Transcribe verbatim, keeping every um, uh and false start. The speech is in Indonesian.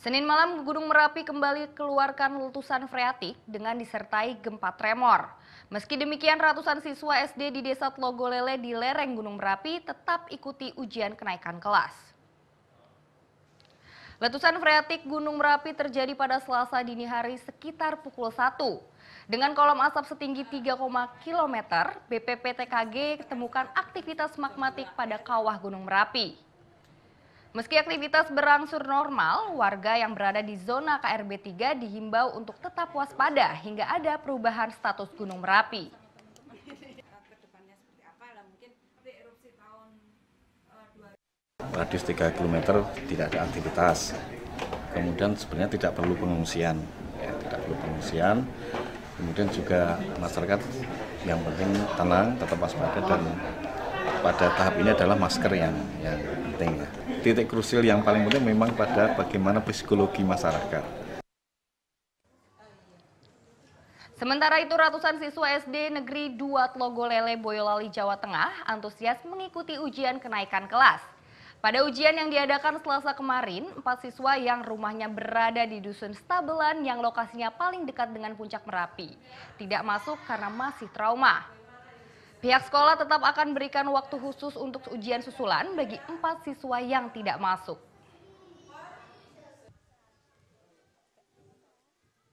Senin malam, Gunung Merapi kembali keluarkan letusan freatik dengan disertai gempa tremor. Meski demikian, ratusan siswa S D di Desa Tlogolele di lereng Gunung Merapi tetap ikuti ujian kenaikan kelas. Letusan freatik Gunung Merapi terjadi pada Selasa dini hari sekitar pukul satu. Dengan kolom asap setinggi tiga koma nol kilometer, B P P T K G temukan aktivitas magmatik pada kawah Gunung Merapi. Meski aktivitas berangsur normal, warga yang berada di zona K R B tiga dihimbau untuk tetap waspada hingga ada perubahan status Gunung Merapi. Radius tiga kilometer tidak ada aktivitas, kemudian sebenarnya tidak perlu pengungsian, ya, tidak perlu pengungsian. Kemudian juga masyarakat yang penting tenang, tetap waspada, dan pada tahap ini adalah masker yang, yang penting. Ya. Titik krusial yang paling penting memang pada bagaimana psikologi masyarakat. Sementara itu, ratusan siswa S D Negeri dua Tlogolele, Boyolali, Jawa Tengah antusias mengikuti ujian kenaikan kelas. Pada ujian yang diadakan Selasa kemarin, empat siswa yang rumahnya berada di dusun Stabelan yang lokasinya paling dekat dengan puncak Merapi tidak masuk karena masih trauma. Pihak sekolah tetap akan berikan waktu khusus untuk ujian susulan bagi empat siswa yang tidak masuk.